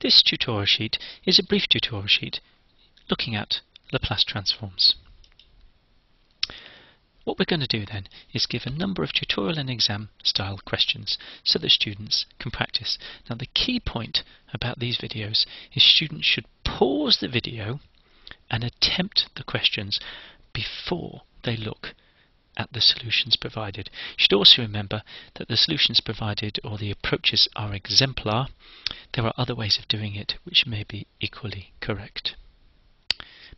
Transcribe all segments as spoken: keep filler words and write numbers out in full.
This tutorial sheet is a brief tutorial sheet looking at Laplace transforms. What we're going to do then is give a number of tutorial and exam style questions so that students can practice. Now the key point about these videos is students should pause the video and attempt the questions before they look at the solutions provided. You should also remember that the solutions provided or the approaches are exemplar. There are other ways of doing it which may be equally correct.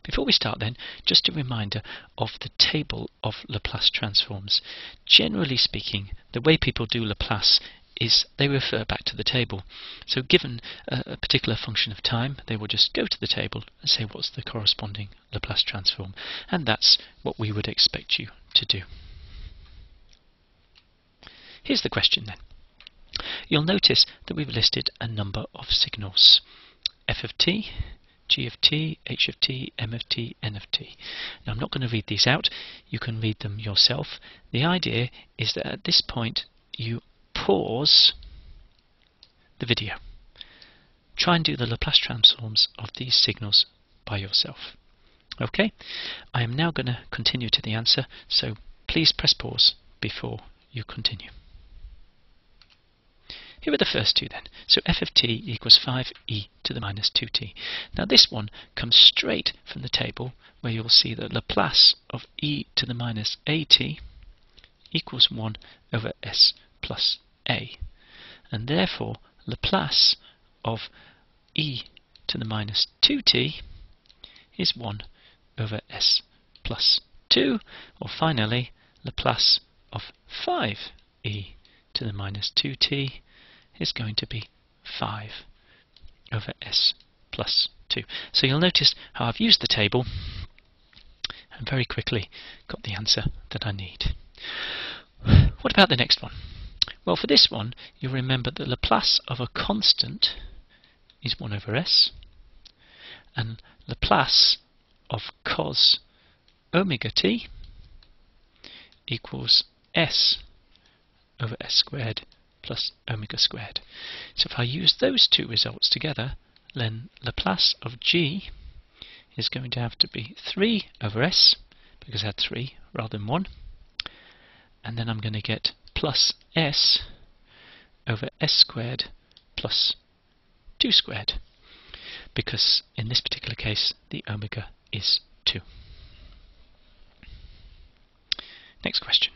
Before we start then, just a reminder of the table of Laplace transforms. Generally speaking, the way people do Laplace is they refer back to the table. So given a particular function of time, they will just go to the table and say what's the corresponding Laplace transform. And that's what we would expect you to do. Here's the question then. You'll notice that we've listed a number of signals. F of t, G of t, H of t, M of t, N of t. Now I'm not going to read these out. You can read them yourself. The idea is that at this point you pause the video. Try and do the Laplace transforms of these signals by yourself. Okay? I am now going to continue to the answer, so please press pause before you continue. Here are the first two then. So f of t equals five e to the minus two t. Now this one comes straight from the table where you'll see that Laplace of e to the minus at equals one over s plus a. And therefore Laplace of e to the minus two t is one over s plus two. Or finally Laplace of five e to the minus two t is going to be five over s plus two. So you'll notice how I've used the table and very quickly got the answer that I need. What about the next one? Well, for this one, you'll remember that Laplace of a constant is one over s, and Laplace of cos omega t equals s over s squared plus omega squared. So if I use those two results together, then Laplace of g is going to have to be three over s, because I had three rather than one, and then I'm going to get plus s over s squared plus two squared, because in this particular case the omega is two. Next question.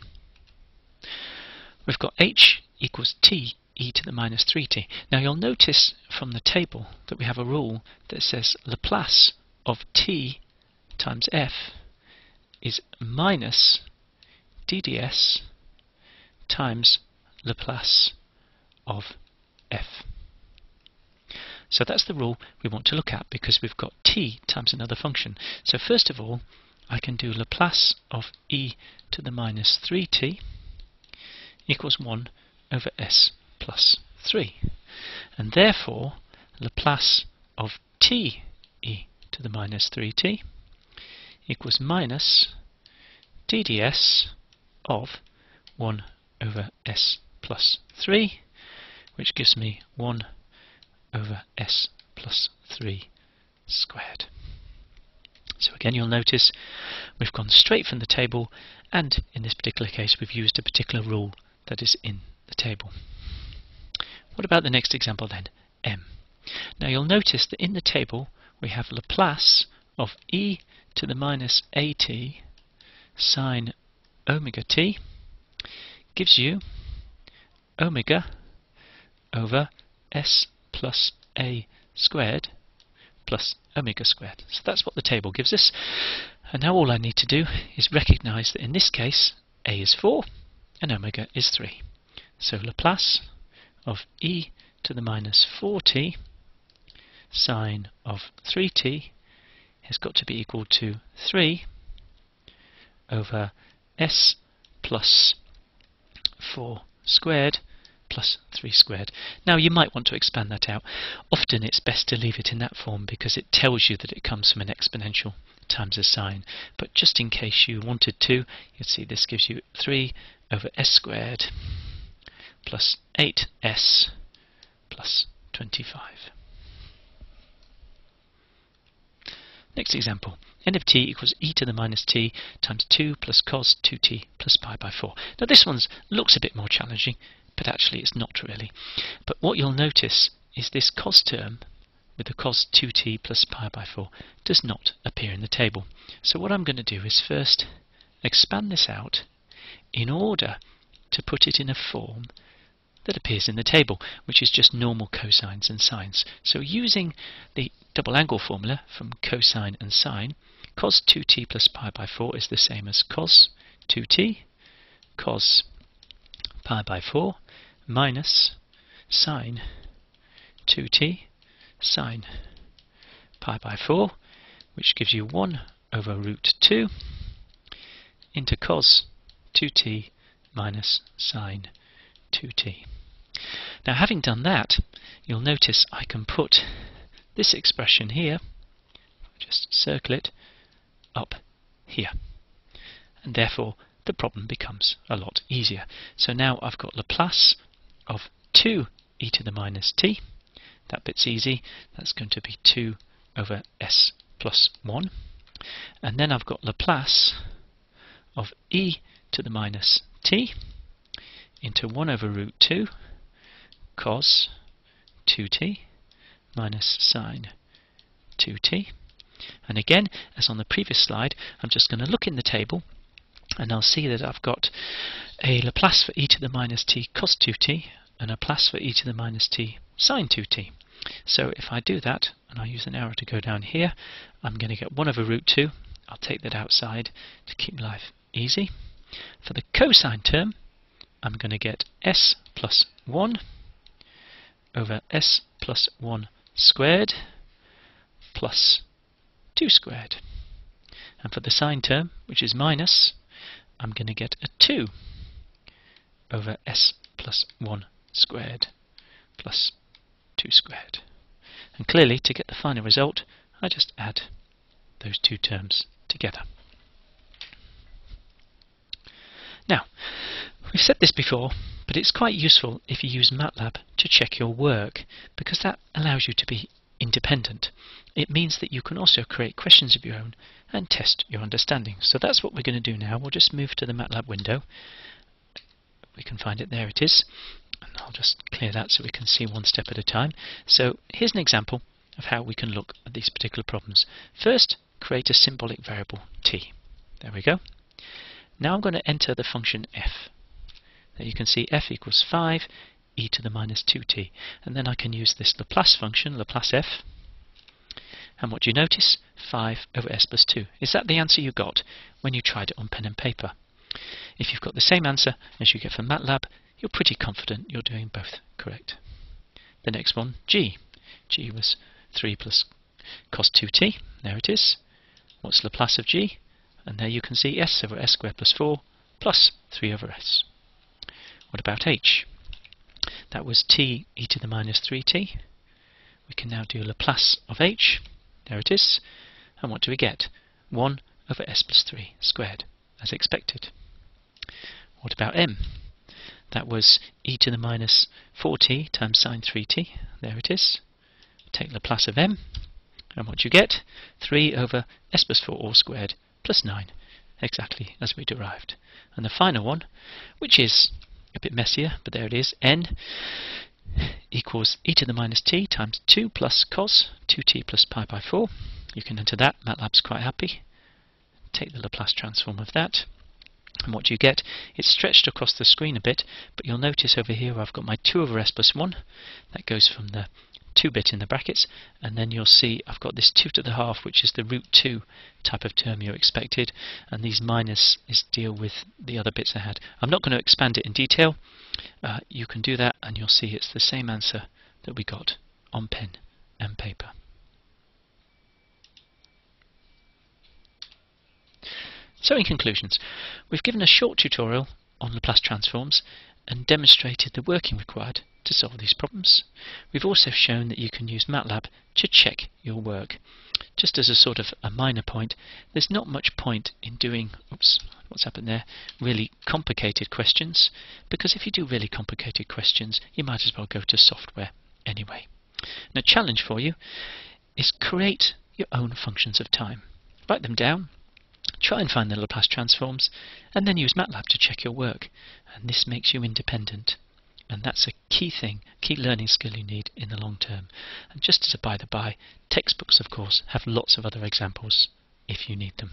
We've got h equals t e to the minus three t. Now you'll notice from the table that we have a rule that says Laplace of t times f is minus dds times Laplace of f. So that's the rule we want to look at, because we've got t times another function. So first of all, I can do Laplace of e to the minus three t equals one over s plus three, and therefore Laplace of t e to the minus three t equals minus dds of one over s plus three, which gives me one over s plus three squared. So again, you'll notice we've gone straight from the table, and in this particular case we've used a particular rule that is in the table. What about the next example then, m? Now you'll notice that in the table we have Laplace of e to the minus at sine omega t gives you omega over s plus a squared plus omega squared. So that's what the table gives us, and now all I need to do is recognize that in this case a is four and omega is three. So Laplace of e to the minus four t sine of three t has got to be equal to three over s plus four squared plus three squared. Now you might want to expand that out. Often it's best to leave it in that form because it tells you that it comes from an exponential times a sign. But just in case you wanted to, you'd see this gives you three over s squared plus eight s plus twenty-five. Next example, n of t equals e to the minus t times two plus cos two t plus pi by four. Now this one looks a bit more challenging, but actually it's not really. But what you'll notice is this cos term with the cos two t plus pi by four does not appear in the table. So what I'm going to do is first expand this out in order to put it in a form that appears in the table, which is just normal cosines and sines. So using the double angle formula from cosine and sine, cos two t plus pi by four is the same as cos two t, cos pi by four, minus sine two t, sine pi by four, which gives you one over root two into cos two t minus sine two t. Now, having done that, you'll notice I can put this expression here, just circle it, up here. And therefore, the problem becomes a lot easier. So now I've got Laplace of two e to the minus t. That bit's easy. That's going to be two over s plus one. And then I've got Laplace of e to the minus t into one over root two cos two t minus sine two t. And again, as on the previous slide, I'm just going to look in the table and I'll see that I've got a Laplace for e to the minus t cos two t and a Laplace for e to the minus t sine two t. So if I do that, and I use an arrow to go down here, I'm going to get one over root two. I'll take that outside to keep life easy. For the cosine term, I'm going to get s plus one over s plus one squared plus two squared. And for the sine term, which is minus, I'm going to get a two over s plus one squared plus two squared. And clearly, to get the final result, I just add those two terms together. Now, we've said this before, but it's quite useful if you use MATLAB to check your work, because that allows you to be independent. It means that you can also create questions of your own and test your understanding. So that's what we're going to do now. We'll just move to the MATLAB window. We can find it. There it is. And I'll just clear that so we can see one step at a time. So here's an example of how we can look at these particular problems. First, create a symbolic variable t. There we go. Now I'm going to enter the function f. Now you can see f equals five e to the minus two t. And then I can use this Laplace function, Laplace f. And what do you notice? five over s plus two. Is that the answer you got when you tried it on pen and paper? If you've got the same answer as you get from MATLAB, you're pretty confident you're doing both correct. The next one, g. g was three plus cos two t. There it is. What's Laplace of g? And there you can see s over s squared plus four plus three over s. What about h? That was t e to the minus three t. We can now do Laplace of h. There it is. And what do we get? one over s plus three squared, as expected. What about m? That was e to the minus four t times sine three t. There it is. Take Laplace of m. And what do you get? three over s plus four all squared plus nine, exactly as we derived. And the final one, which is a bit messier, but there it is, n equals e to the minus t times two plus cos two t plus pi by four. You can enter that. MATLAB's quite happy. Take the Laplace transform of that. And what do you get? It's stretched across the screen a bit, but you'll notice over here I've got my two over s plus one. That goes from the two bit in the brackets, and then you'll see I've got this two to the half, which is the root two type of term you expected, and these minus is deal with the other bits I had. I'm not going to expand it in detail. Uh, you can do that and you'll see it's the same answer that we got on pen and paper. So in conclusions, we've given a short tutorial on Laplace transforms and demonstrated the working required to solve these problems. We've also shown that you can use MATLAB to check your work. Just as a sort of a minor point, there's not much point in doing, oops, what's happened there, really complicated questions, because if you do really complicated questions, you might as well go to software anyway. And a challenge for you is create your own functions of time. Write them down, try and find the Laplace transforms, and then use MATLAB to check your work. And this makes you independent. And that's a key thing, key learning skill you need in the long term. And just as a by the by, textbooks, of course, have lots of other examples if you need them.